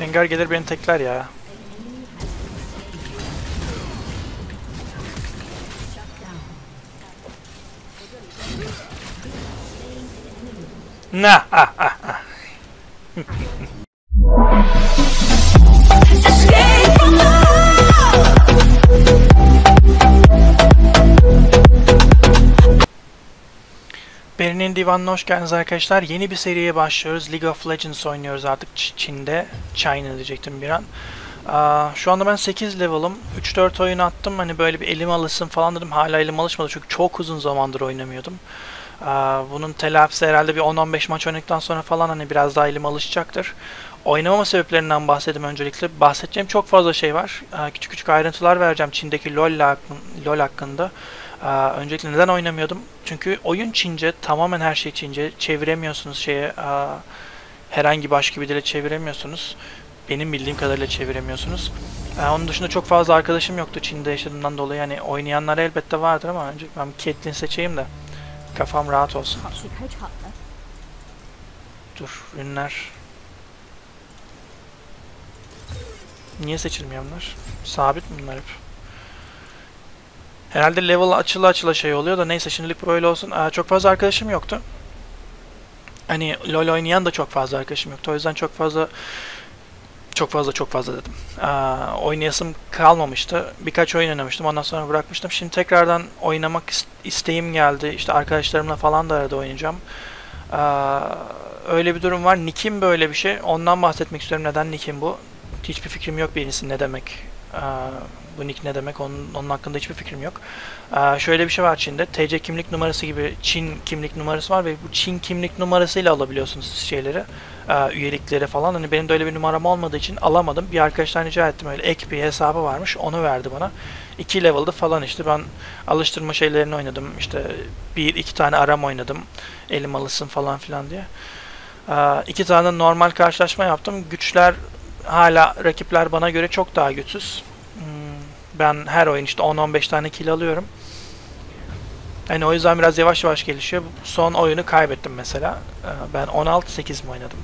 Rengar gelir beni tekler ya. Na ah ah ah. Beren'in Divanı'na hoş geldiniz arkadaşlar. Yeni bir seriye başlıyoruz. League of Legends oynuyoruz artık Çin'de. China diyecektim bir an. Şu anda ben 8 level'ım. 3-4 oyun attım. Hani böyle bir elim alışsın falan dedim. Hala elim alışmadı çünkü çok uzun zamandır oynamıyordum. Bunun telafisi herhalde bir 10-15 maç oynadıktan sonra falan hani biraz daha elim alışacaktır. Oynamama sebeplerinden bahsedeyim öncelikle. Bahsedeceğim çok fazla şey var. Küçük küçük ayrıntılar vereceğim Çin'deki LoL hakkında. Öncelikle neden oynamıyordum? Çünkü oyun Çince, tamamen her şey Çince. Çeviremiyorsunuz şeye, herhangi başka bir dile çeviremiyorsunuz. Benim bildiğim kadarıyla çeviremiyorsunuz. Onun dışında çok fazla arkadaşım yoktu Çin'de yaşadığımdan dolayı. Yani oynayanlar elbette vardır ama önce ben Caitlyn seçeyim de kafam rahat olsun. Dur, ünler. Niye seçilmiyor bunlar? Sabit mi bunlar hep? Herhalde level açıla şey oluyor da neyse şimdilik böyle olsun. Çok fazla arkadaşım yoktu. Hani LoL oynayan da çok fazla arkadaşım yoktu. O yüzden çok fazla dedim. Oynayasım kalmamıştı. Birkaç oyun oynamıştım. Ondan sonra bırakmıştım. Şimdi tekrardan oynamak isteğim geldi. İşte arkadaşlarımla falan da arada oynayacağım. Öyle bir durum var. Nick'im böyle bir şey. Ondan bahsetmek istiyorum. Neden nick'im bu? Hiçbir fikrim yok birincisi ne demek. Bu nick ne demek? Onun hakkında hiçbir fikrim yok. Şöyle bir şey var Çin'de. TC kimlik numarası gibi Çin kimlik numarası var ve bu Çin kimlik numarasıyla alabiliyorsunuz şeyleri. Üyelikleri falan. Hani benim de öyle bir numaram olmadığı için alamadım. Bir arkadaştan rica ettim. Öyle ek bir hesabı varmış. Onu verdi bana. 2 level'da falan işte. Ben alıştırma şeylerini oynadım. İşte 1-2 tane Aram oynadım. Elim alışsın falan filan diye. 2 tane normal karşılaşma yaptım. Güçler hala rakipler bana göre çok daha güçsüz. Ben her oyun işte 10-15 tane kill alıyorum. Yani o yüzden biraz yavaş yavaş gelişiyor. Son oyunu kaybettim mesela. Ben 16-8 mi oynadım?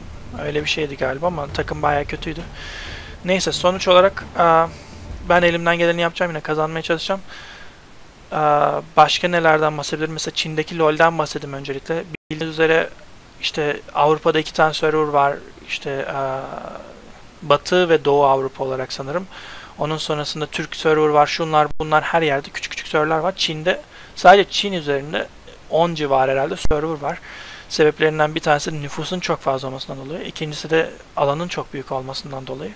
Öyle bir şeydi galiba ama takım bayağı kötüydü. Neyse sonuç olarak ben elimden geleni yapacağım, yine kazanmaya çalışacağım. Başka nelerden bahsedebilirim? Mesela Çin'deki LoL'den bahsedeyim öncelikle. Bildiğiniz üzere işte Avrupa'da 2 tane server var. İşte Batı ve Doğu Avrupa olarak sanırım. Onun sonrasında Türk server var, şunlar bunlar, her yerde küçük küçük serverler var. Çin'de sadece Çin üzerinde 10 civarı herhalde server var. Sebeplerinden bir tanesi nüfusun çok fazla olmasından dolayı. İkincisi de alanın çok büyük olmasından dolayı.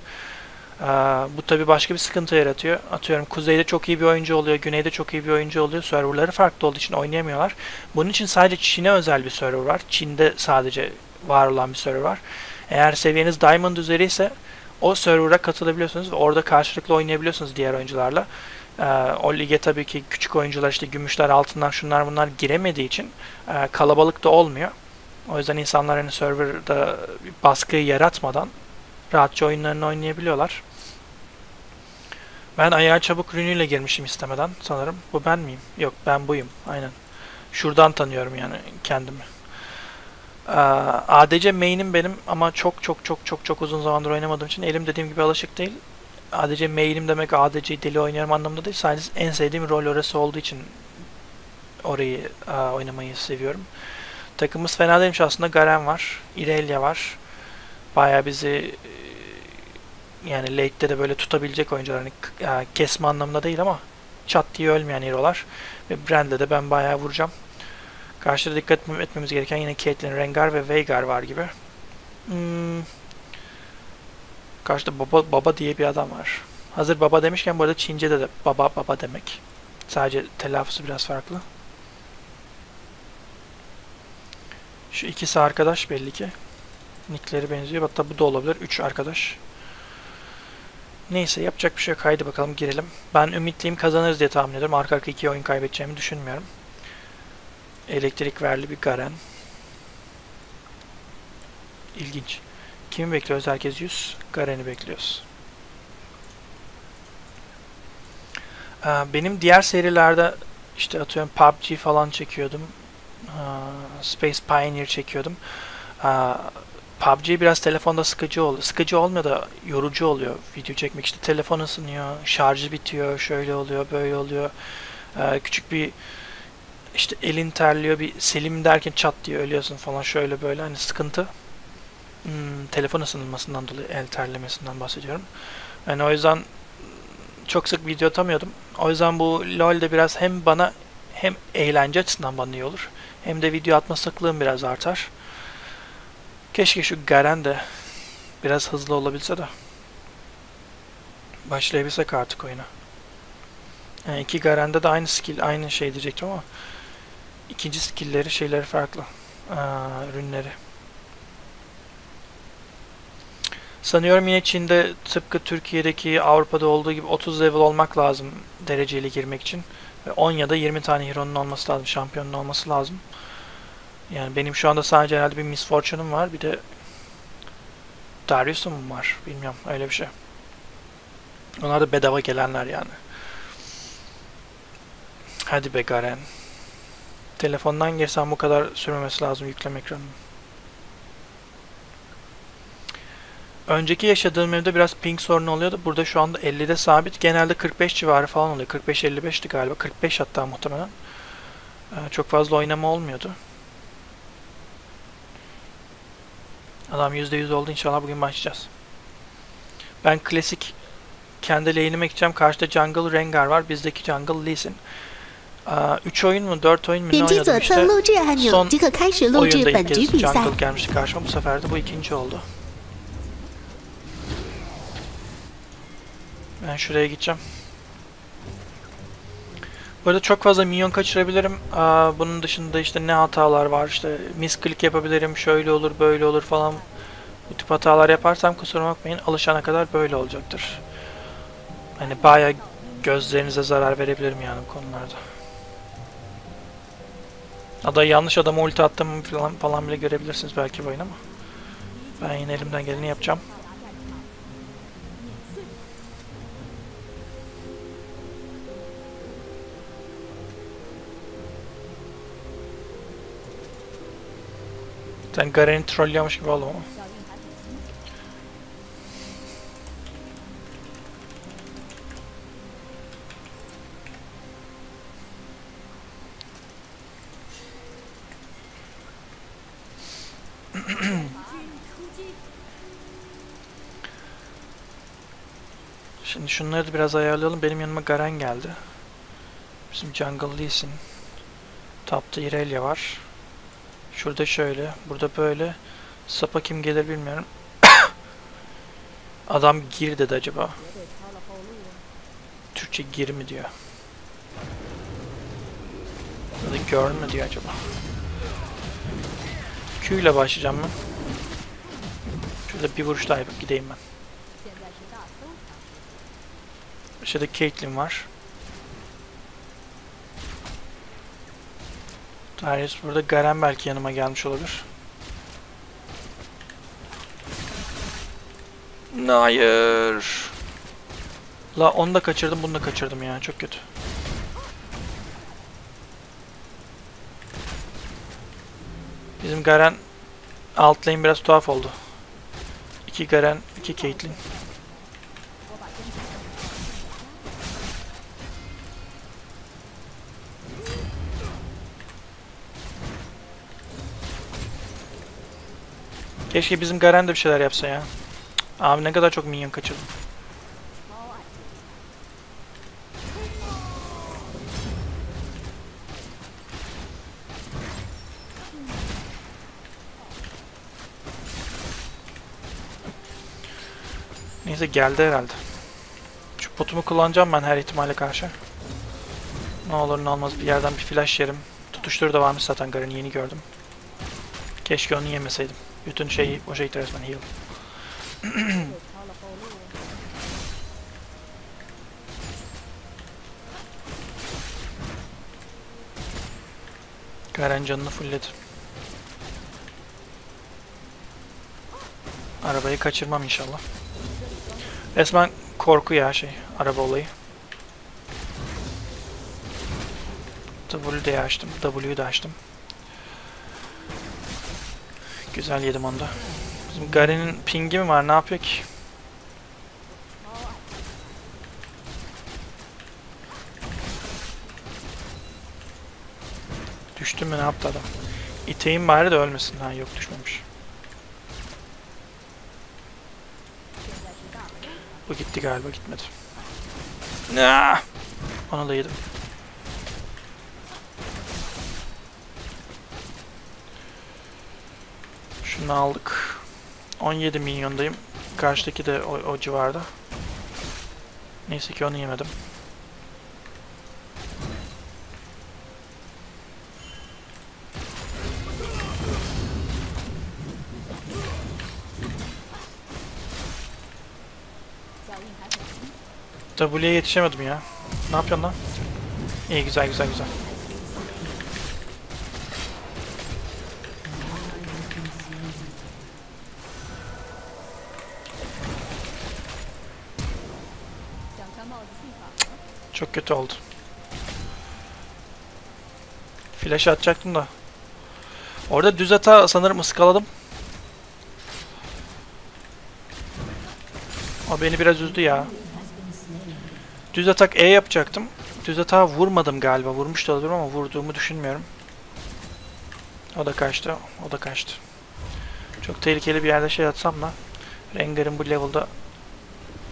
Bu tabi başka bir sıkıntı yaratıyor. Atıyorum kuzeyde çok iyi bir oyuncu oluyor, güneyde çok iyi bir oyuncu oluyor. Serverları farklı olduğu için oynayamıyorlar. Bunun için sadece Çin'e özel bir server var. Çin'de sadece var olan bir server var. Eğer seviyeniz Diamond üzeri ise o server'a katılabiliyorsunuz ve orada karşılıklı oynayabiliyorsunuz diğer oyuncularla. O lige tabii ki küçük oyuncular işte gümüşler, altınlar, şunlar bunlar giremediği için kalabalık da olmuyor. O yüzden insanlar hani server'da bir baskı yaratmadan rahatça oyunlarını oynayabiliyorlar. Ben ayağa çabuk rünüyle girmişim istemeden sanırım. Bu ben miyim? Yok, ben buyum. Aynen. Şuradan tanıyorum yani kendimi. ADC main'im benim ama çok uzun zamandır oynamadığım için elim dediğim gibi alışık değil. ADC main'im demek ADC'yi deli oynuyorum anlamında değil. Sadece en sevdiğim rol orası olduğu için orayı oynamayı seviyorum. Takımımız fena değilmiş aslında. Garen var, Irelia var. Bayağı bizi yani late'de de böyle tutabilecek oyuncular. Yani kesme anlamında değil ama çat diye ölmeyen hero'lar. Ve Brand'le de ben bayağı vuracağım. Karşıda dikkat etmemiz gereken yine Caitlyn, Rengar ve Veigar var gibi. Karşıda baba diye bir adam var. Hazır baba demişken bu arada Çince'de de baba demek. Sadece telaffuzu biraz farklı. Şu ikisi arkadaş belli ki. Nickleri benziyor. Hatta bu da olabilir. 3 arkadaş. Neyse yapacak bir şey yok. Haydi bakalım girelim. Ben ümitliyim, kazanırız diye tahmin ediyorum. Arka arka 2 oyun kaybedeceğimi düşünmüyorum. Elektrik verli bir Garen. İlginç. Kimi bekliyoruz? Herkes 100. Garen'i bekliyoruz. Benim diğer serilerde işte atıyorum PUBG falan çekiyordum. Space Pioneer çekiyordum. PUBG biraz telefonda sıkıcı oldu. Sıkıcı olmuyor da yorucu oluyor. Video çekmek işte telefon ısınıyor, şarjı bitiyor, şöyle oluyor, böyle oluyor. Küçük bir işte elin terliyor, bir Selim derken çat diye ölüyorsun falan, şöyle böyle, hani sıkıntı. Telefon ısınılmasından dolayı el terlemesinden bahsediyorum. Yani o yüzden çok sık video atamıyordum. O yüzden bu LoL'de biraz hem bana hem eğlence açısından bana iyi olur. Hem de video atma sıklığım biraz artar. Keşke şu Garen de biraz hızlı olabilse de başlayabilsek artık oyuna. Yani iki Garen'de de aynı skill, aynı şey diyecektim ama ikinci skill'leri, şeyleri farklı. Ürünleri. Sanıyorum yine Çin'de tıpkı Türkiye'deki, Avrupa'da olduğu gibi 30 level olmak lazım dereceli girmek için. 10 ya da 20 tane hero'nun olması lazım, şampiyonun olması lazım. Yani benim şu anda sadece herhalde bir Miss Fortune'um var, bir de Darius'um mu var? Bilmiyorum, öyle bir şey. Onlar da bedava gelenler yani. Hadi be Garen. Telefondan girsem bu kadar sürmemesi lazım yükleme ekranını. Önceki yaşadığım evde biraz ping sorunu oluyordu. Burada şu anda 50'de sabit. Genelde 45 civarı falan oluyor. 45-55'ti galiba. 45 hatta muhtemelen. Çok fazla oynama olmuyordu. Adam %100 oldu. İnşallah bugün başlayacağız. Ben klasik kendi lane'ime gideceğim. Karşıda jungle Rengar var. Bizdeki jungle Lee Sin. 3 oyun mu 4 oyun mu ne oynadım işte. Son oyunda ilk kez jungle gelmişti karşıma. Bu sefer de bu ikinci oldu. Ben şuraya gideceğim. Bu arada çok fazla minyon kaçırabilirim. Bunun dışında işte ne hatalar var, işte misklik yapabilirim, şöyle olur, böyle olur falan. Bu tip hatalar yaparsam kusuruma bakmayın, alışana kadar böyle olacaktır. Hani bayağı gözlerinize zarar verebilirim yani bu konularda. Adayı yanlış adama ulti attığımı falan bile görebilirsiniz belki bu oyun ama. Ben yine elimden geleni yapacağım. Sen Garen'i trollüyormuş gibi oldu ama. Şimdi şunları da biraz ayarlayalım. Benim yanıma Garen geldi. Bizim jungle Lee Sin. Tapta Irelia var. Şurada şöyle, burada böyle. Sapa kim gelir bilmiyorum. Adam gir dedi acaba. Türkçe gir mi diyor. Ya da gör mü diyor acaba. Q ile başlayacağım ben. Şurada bir vuruş daha yapıp gideyim ben. Şurada Caitlyn var. Darius burada, Garen belki yanıma gelmiş olabilir. Hayır. La onu da kaçırdım, bunu da kaçırdım ya. Çok kötü. Bizim Garen alt lane biraz tuhaf oldu. 2 Garen, 2 Caitlyn. Keşke bizim Garen de bir şeyler yapsa ya. Abi ne kadar çok minyon kaçırdım. Neyse geldi herhalde. Şu potumu kullanacağım ben her ihtimale karşı. Ne olur ne olmaz bir yerden bir flash yerim. Tutuşturu da varmış zaten Garen'i, yeni gördüm. Keşke onu yemeseydim. Bütün şeyi boşa gitti resmen, heal. Garen canını fullledi. Arabayı kaçırmam inşallah. Resmen korku ya şey, araba olayı. W'de açtım, W'de açtım. Güzel yedim onda. Şimdi Garen'in pingi mi var? Ne yapıyor ki? Düştü mü? Ne yaptı adam? İteyim bari de ölmesin. Ha yok, düşmemiş. Bu gitti galiba, gitmedi. Naaa! Onu da yedim. Şunu aldık. 17 milyondayım. Karşıdaki de o civarda. Neyse ki onu yemedim. W'ye yetişemedim ya. Ne yapıyorsun lan? İyi, güzel güzel güzel. Çok kötü oldu. Flash atacaktım da. Orada düz hata sanırım, ıskaladım. O beni biraz üzdü ya. Düz atak E yapacaktım. Düz atağa vurmadım galiba. Vurmuş da olabilirim ama vurduğumu düşünmüyorum. O da kaçtı. O da kaçtı. Çok tehlikeli bir yerde şey atsam da Rengar'ın bu level'da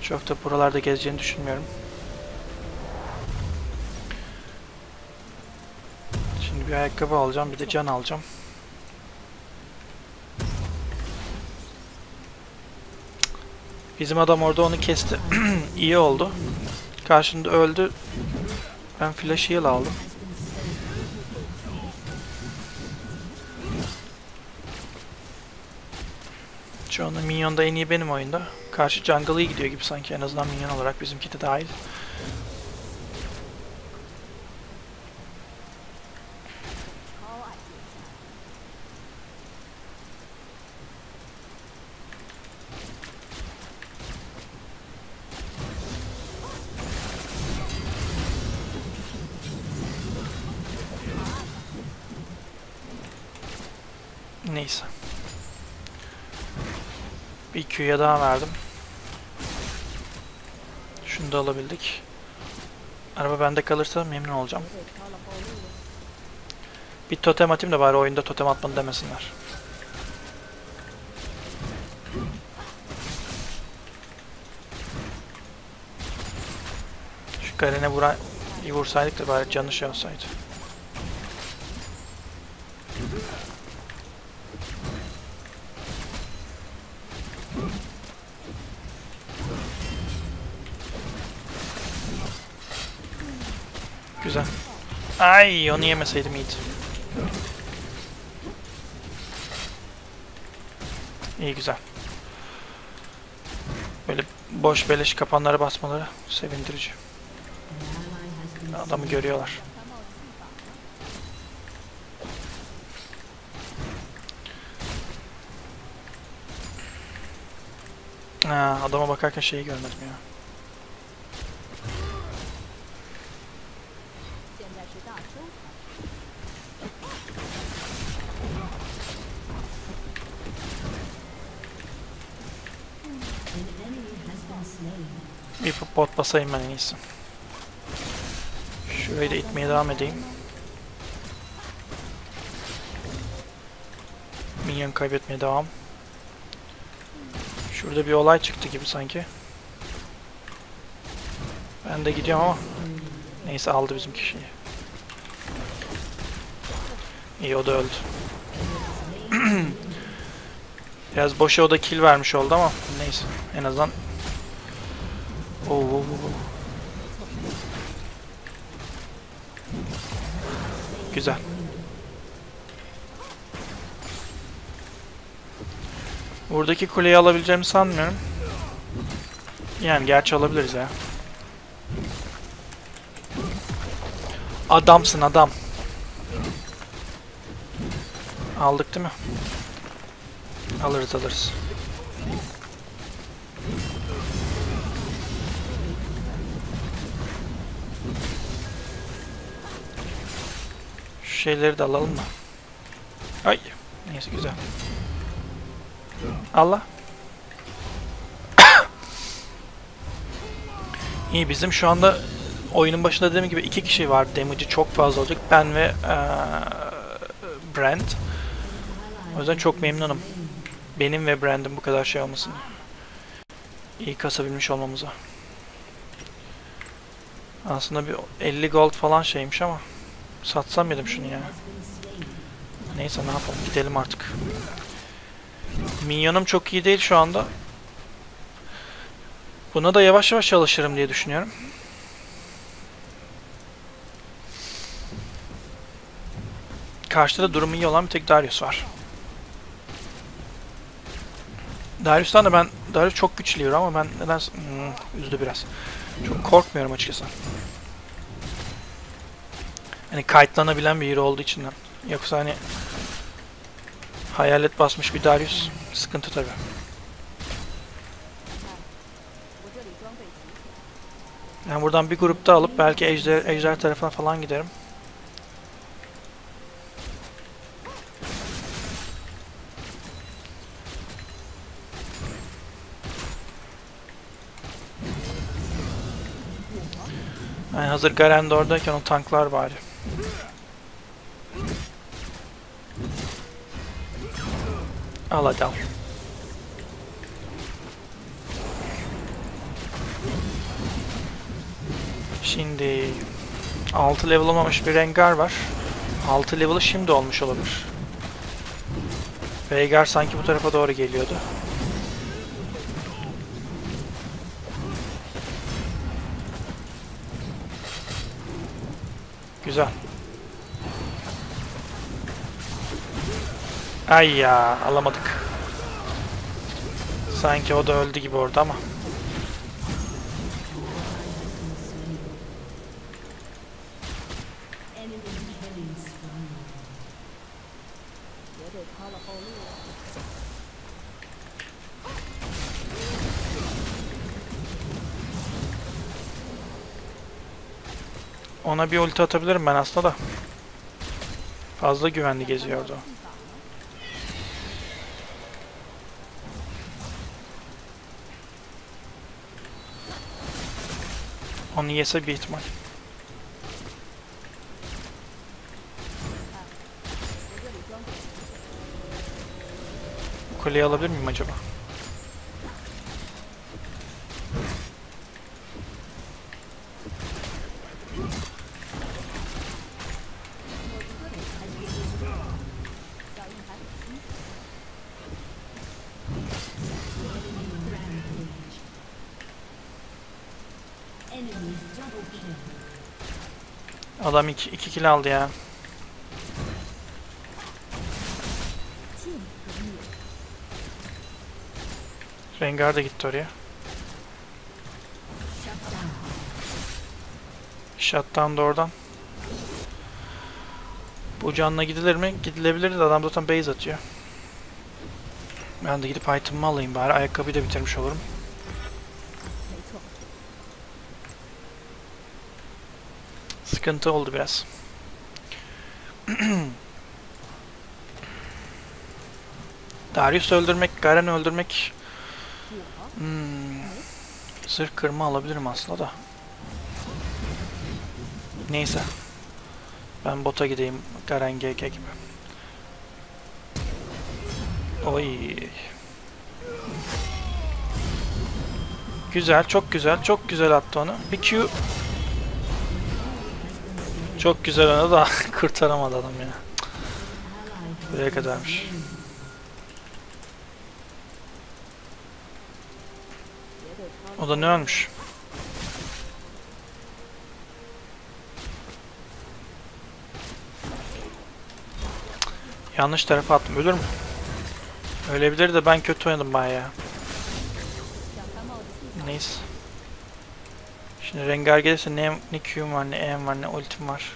çok da buralarda gezeceğini düşünmüyorum. Şimdi bir ayakkabı alacağım. Bir de can alacağım. Bizim adam orada onu kesti. İyi oldu. Karşında öldü. Ben flash heal aldım. Şu anda minyonda en iyi benim oyunda. Karşı jungle iyi gidiyor gibi sanki, en azından minyon olarak bizimki de dahil. Neyse. Bir Q'ya daha verdim. Şunu da alabildik. Araba bende kalırsa memnun olacağım. Bir totem atayım da bari oyunda totem atmanı demesinler. Şu Garen'e vursaydık da bari canı şey olsaydı. Güzel. Ay, onu yemeseydim iyiydi. İyi, güzel. Böyle boş beleş kapanlara basmaları sevindirici. Adamı görüyorlar. Ha, adama bakarken şeyi görmedim ya. Bir bot basayım ben en iyisi. Şurayı da itmeye devam edeyim. Minyon kaybetmeye devam. Şurada bir olay çıktı gibi sanki. Ben de gidiyorum ama neyse, aldı bizim kişiyi. İyi, o da öldü. Biraz boşa o da kill vermiş oldu ama neyse, en azından. Oo. Güzel. Buradaki kuleyi alabileceğimi sanmıyorum. Yani gerçi alabiliriz ya. Adamsın adam. Aldık değil mi? Alırız alırız. Şu şeyleri de alalım mı? Ay, neyse, güzel. Allah. İyi, bizim şu anda oyunun başında dediğim gibi iki kişi var. Damage'i çok fazla olacak. Ben ve Brand. O yüzden çok memnunum. Benim ve Brand'in bu kadar şey olmasını. İyi kasabilmiş olmamıza. Aslında bir 50 gold falan şeymiş ama satsam yedim şunu ya. Neyse, ne yapalım, gidelim artık. Minyonum çok iyi değil şu anda. Buna da yavaş yavaş çalışırım diye düşünüyorum. Karşıda da durumu iyi olan bir tek Darius var. Darius'tan da ben... Darius çok güçlüyor ama ben neden üzdü biraz. Çok korkmuyorum açıkçası. Hani kayıtlanabilen bir hero olduğu için. Yoksa hani hayalet basmış bir Darius sıkıntı tabii. Yani buradan bir grupta alıp belki ejder tarafına falan giderim. Yani hazır Garen de oradayken o tanklar bari. Al hadi al. Şimdi 6 level olmamış bir Rengar var. 6 level'ı şimdi olmuş olabilir. Veigar sanki bu tarafa doğru geliyordu. Güzel. Ay ya, alamadık. Sanki o da öldü gibi orada ama. Ona bir ulti atabilirim ben aslında da. Fazla güvenli geziyordu. Onu yese bir ihtimal. Kuleyi alabilir miyim acaba? Adam 2 kill aldı ya. Rengar da gitti oraya. Shutdown da oradan. Bu canla gidilir mi? Gidilebilir de adam zaten base atıyor. Ben de gidip item'ımı alayım bari. Ayakkabıyı da bitirmiş olurum. Sıkıntı oldu biraz. Darius öldürmek, Garen öldürmek... Sırf kırma alabilirim aslında da. Neyse. Ben bota gideyim. Garen GG gibi. Oy. Güzel, çok güzel. Çok güzel attı onu. Bir Q... Çok güzel onu da kurtaramadı adam ya. Buraya kadarmış. O da ne ölmüş? Yanlış tarafa attım. Ölür mü? Ölebilir de ben kötü oynadım bayağı. Neyse. Şimdi Rengar gelirse ne Q'm var, ne E'm var, ne ultim var.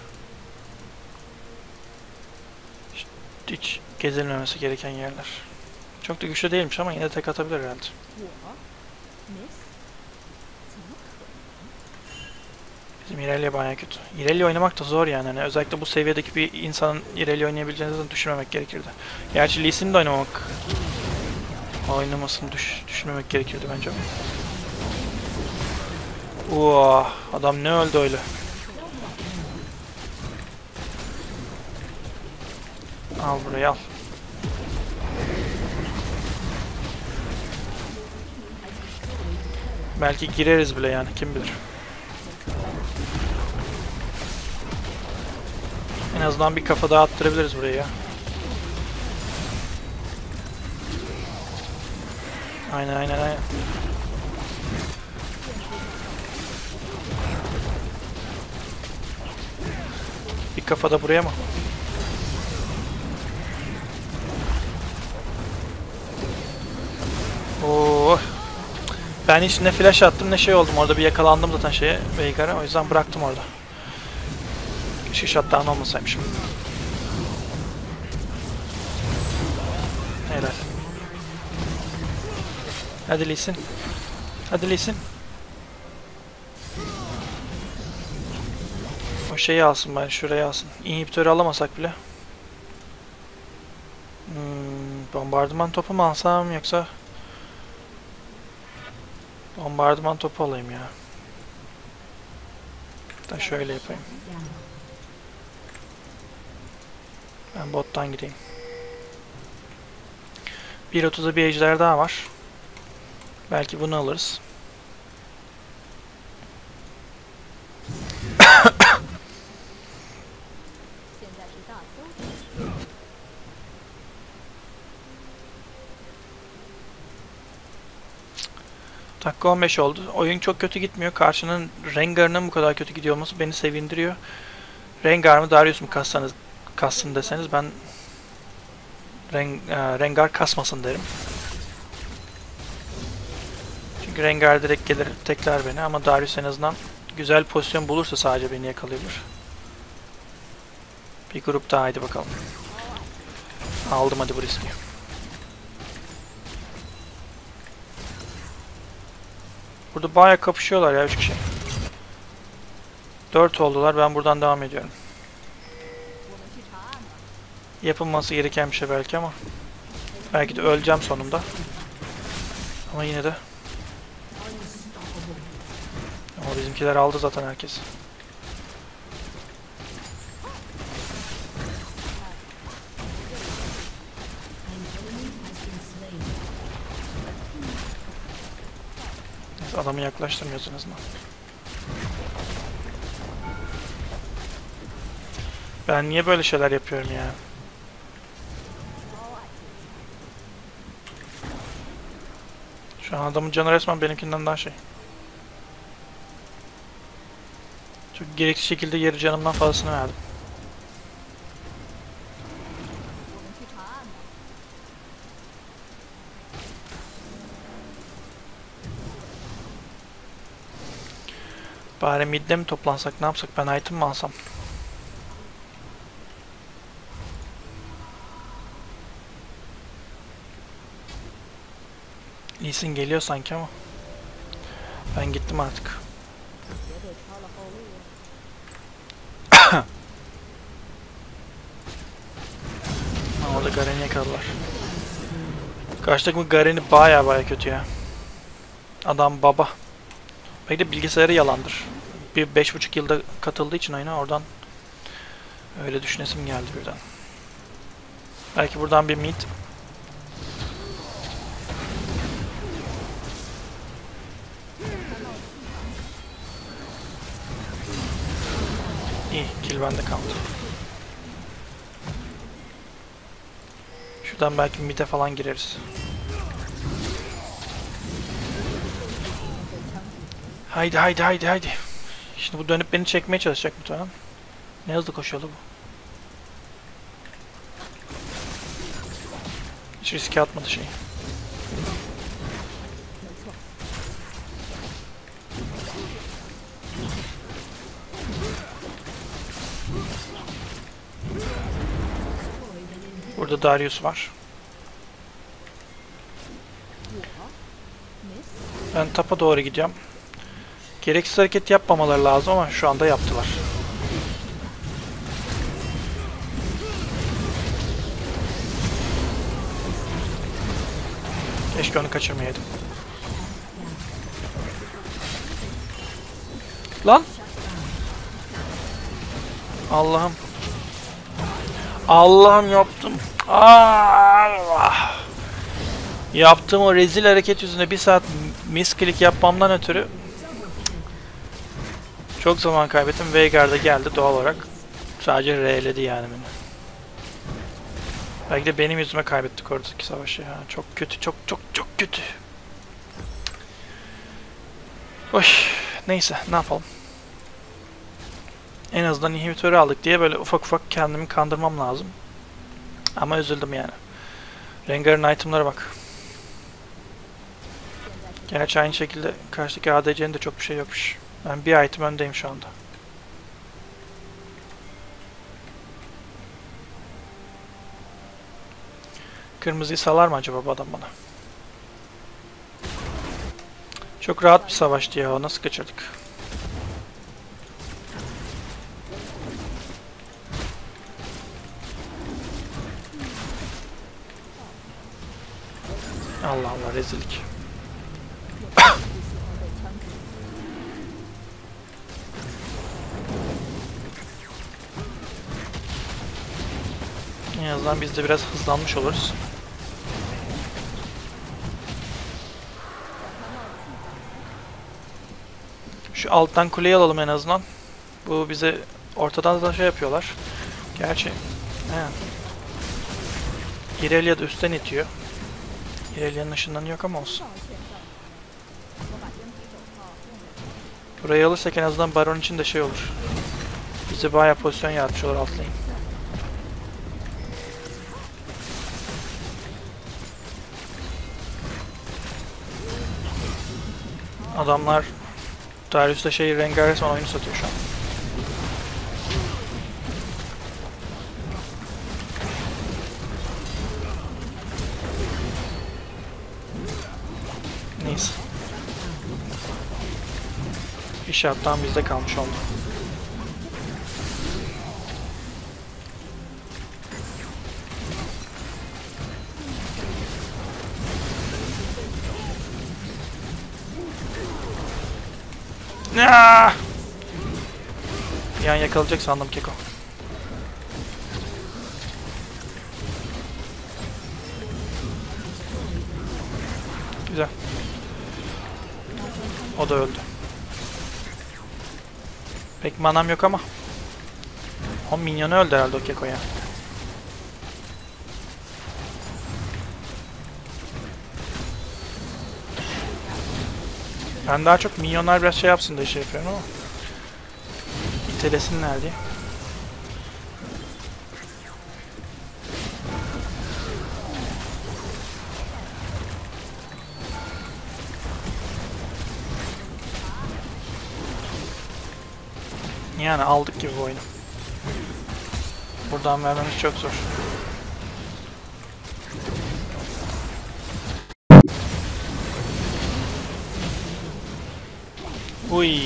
Hiç gezilmemesi gereken yerler. Çok da güçlü değilmiş ama yine de tek atabilir herhalde. Bizim Irelia bayağı kötü. Irelia oynamak da zor yani. Yani özellikle bu seviyedeki bir insanın Irelia oynayabileceğini düşünmemek gerekirdi. Gerçi Lee Sin'i de oynamak oynamasını düşünmemek gerekirdi bence. Uah, adam ne öldü öyle. Al burayı, al. Belki gireriz bile yani, kim bilir. En azından bir kafa daha attırabiliriz buraya ya. Aynen aynen aynen. Bir kafa da buraya mı? Oo. Ben hiç ne flash attım ne şey oldum, orada bir yakalandım zaten şeye, Veigar'a, o yüzden bıraktım orada. Keşke shutdown olmasaymışım. Helal. Hadi Lee Sin. Hadi Lee Sin. O şeyi alsın bari, şuraya alsın. İnhibitörü alamasak bile. Bombardıman topu mu alsam yoksa... Bombardıman topu alayım ya. Da şöyle yapayım. Ben bottan gireyim. 1.30'da bir ejder daha var. Belki bunu alırız. Dakika 15 oldu. Oyun çok kötü gitmiyor. Karşının Rengar'ının bu kadar kötü gidiyor olması beni sevindiriyor. Rengar mı Darius mu kassın deseniz ben Rengar kasmasın derim. Çünkü Rengar direkt gelir tekler beni ama Darius en azından güzel pozisyon bulursa sadece beni yakalayabilir. Bir grup daha, haydi bakalım. Aldım hadi bu riski. Burada bayağı kapışıyorlar ya 3 kişi. 4 oldular. Ben buradan devam ediyorum. Yapılması gereken bir şey belki ama. Belki de öleceğim sonunda. Ama yine de. Ama bizimkiler aldı zaten herkes. Adamı yaklaştırmıyorsunuz mu? Ben niye böyle şeyler yapıyorum ya? Şu an adamın canı resmen benimkinden daha şey. Çok gereksiz şekilde yarı canımdan fazlasını verdim. Bari midde mi toplansak, ne yapsak, ben item mi alsam? Nesin geliyor sanki ama. Ben gittim artık. Orada Garen'i yakaladılar. Karşıdaki bu Garen'i baya kötü ya. Adam baba. Belki de bilgisayarı yalandır. Bir 5,5 yılda katıldığı için oyuna oradan öyle düşünesim geldi birden. Belki buradan bir mid. İyi, kill bende kaldı. Şuradan belki mid'e falan gireriz. Haydi haydi haydi haydi. Şimdi bu dönüp beni çekmeye çalışacak mı, tamam? Ne hızlı koşuyordu bu. Hiç riske atmadı şeyi. Burada Darius var. Ben tapa doğru gideceğim. Gereksiz hareket yapmamaları lazım ama şu anda yaptılar. Keşke onu kaçırmayaydım. Lan! Allah'ım. Allah'ım yaptım. Allah. Yaptığım o rezil hareket yüzüne bir saat misklik yapmamdan ötürü çok zaman kaybettim. Veigar da geldi doğal olarak. Sadece R'ledi yani beni. Belki de benim yüzüme kaybettik oradaki savaşı. Ha, çok kötü, çok kötü. Oy, neyse ne yapalım. En azından inhibitörü aldık diye böyle ufak ufak kendimi kandırmam lazım. Ama üzüldüm yani. Rengar'ın item'lara bak. Gerçi aynı şekilde karşıdaki ADC'nin de çok bir şey yokmuş. Ben bir item öndeyim şu anda. Kırmızıyı salar mı acaba bu adam bana? Çok rahat bir savaştı ya. O nasıl kaçırdık? Allah Allah rezillik. En azından biz de biraz hızlanmış oluruz. Şu alttan kuleyi alalım en azından. Bu bize ortadan da şey yapıyorlar. Gerçi he. Irelia da üstten itiyor. Irelia'nın ışınlanı yok ama olsun. Burayı alırsak en azından Baron için de şey olur. Bizi bayağı pozisyon yaratmış olur altlayın. Adamlar Darius'ta şey Rengar resmen oyunu satıyor şu an. Neyse. İnşaattan bizde kalmış oldu. Aaaa! Bir an yakalayacak sandım Keko. Güzel. O da öldü. Pek manam yok ama. O minyonu öldü herhalde o Keko ya. Ben daha çok minyonlar biraz şey yapsın da şey yapıyorum ama itelesinler diye. Yani aldık gibi bu oyunu. Buradan vermemiz çok zor. Uy.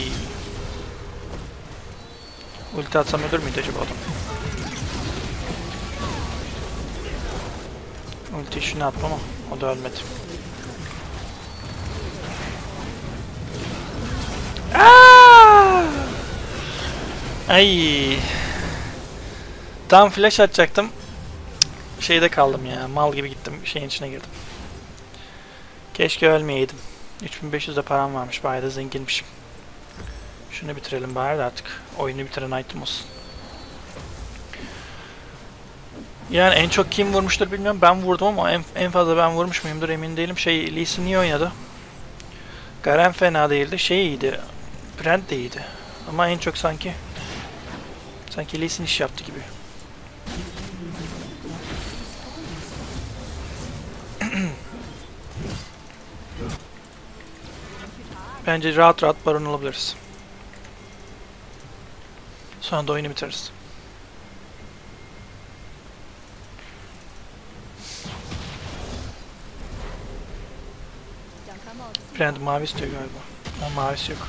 Ulti atsam ölür müydü acaba adam? Ulti şunu attım ama o da ölmedi. Aaaa! Ay. Tam flash atacaktım. Şeyde kaldım ya. Mal gibi gittim. Şeyin içine girdim. Keşke ölmeyeydim. 3500 de param varmış. Bayağı da zenginmişim. Şunu bitirelim bari de artık oyunu bitiren item olsun. Yani en çok kim vurmuştur bilmiyorum. Ben vurdum ama en fazla ben vurmuş muyumdur emin değilim. Şey Lee Sin iyi oynadı. Garen fena değildi. Şey iyiydi. Brand de iyiydi. Ama en çok sanki Lee Sin iş yaptı gibi. Bence rahat rahat Baron olabiliriz. Sonra da oyunu bitiririz. Brand mavi istiyor galiba. Ama mavisi yok.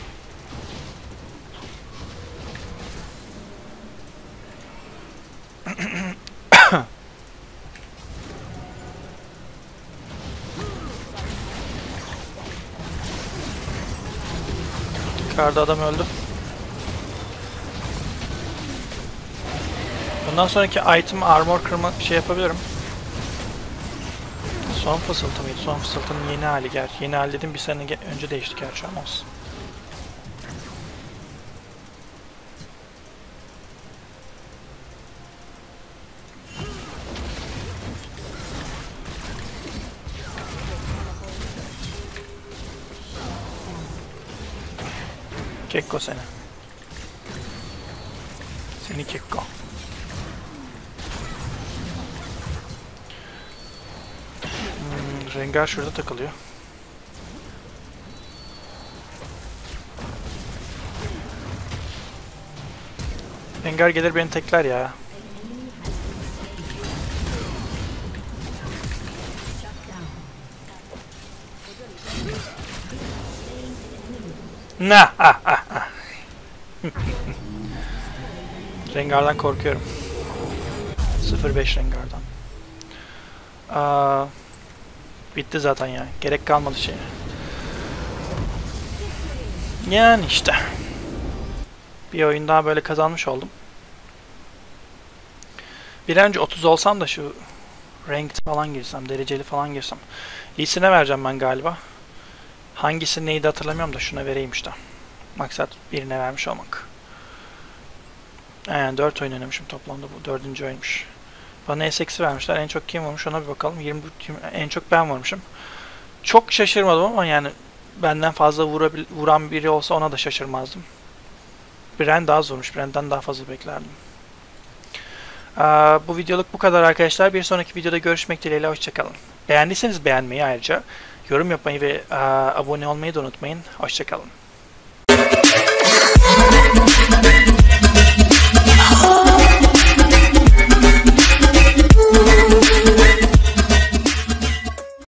Karda adam öldü. Bundan sonraki item armor kırma bir şey yapabilirim. Son fısıltı mıydı? Son fısıltının yeni hali gerçi. Yeni hali dedim, bir sene önce değişti gerçi ama olsun. Kekko seni. Seni Kekko. Rengar şurada takılıyor. Rengar gelir beni tekler ya. Na, ah, ah, ah. Rengar'dan korkuyorum. 0-5 Rengar'dan. Bitti zaten ya. Gerek kalmadı şeye. Yani işte. Bir oyun daha böyle kazanmış oldum. Bir önce 30 olsam da şu ranked falan girsem, dereceli falan girsem. Lee Sin'e vereceğim ben galiba. Hangisi neydi hatırlamıyorum da şuna vereyim işte. Maksat birine vermiş olmak. Yani 4 oyun oynamışım toplamda, bu 4. oyunmuş. Bana S8'i vermişler. En çok kim vurmuş ona bir bakalım. 20 en çok ben vurmuşum. Çok şaşırmadım ama yani benden fazla vuran biri olsa ona da şaşırmazdım. Brand daha az vurmuş. Brand'den daha fazla beklerdim. Bu videoluk bu kadar arkadaşlar. Bir sonraki videoda görüşmek dileğiyle. Hoşçakalın. Beğendiyseniz beğenmeyi, ayrıca yorum yapmayı ve abone olmayı da unutmayın. Hoşçakalın.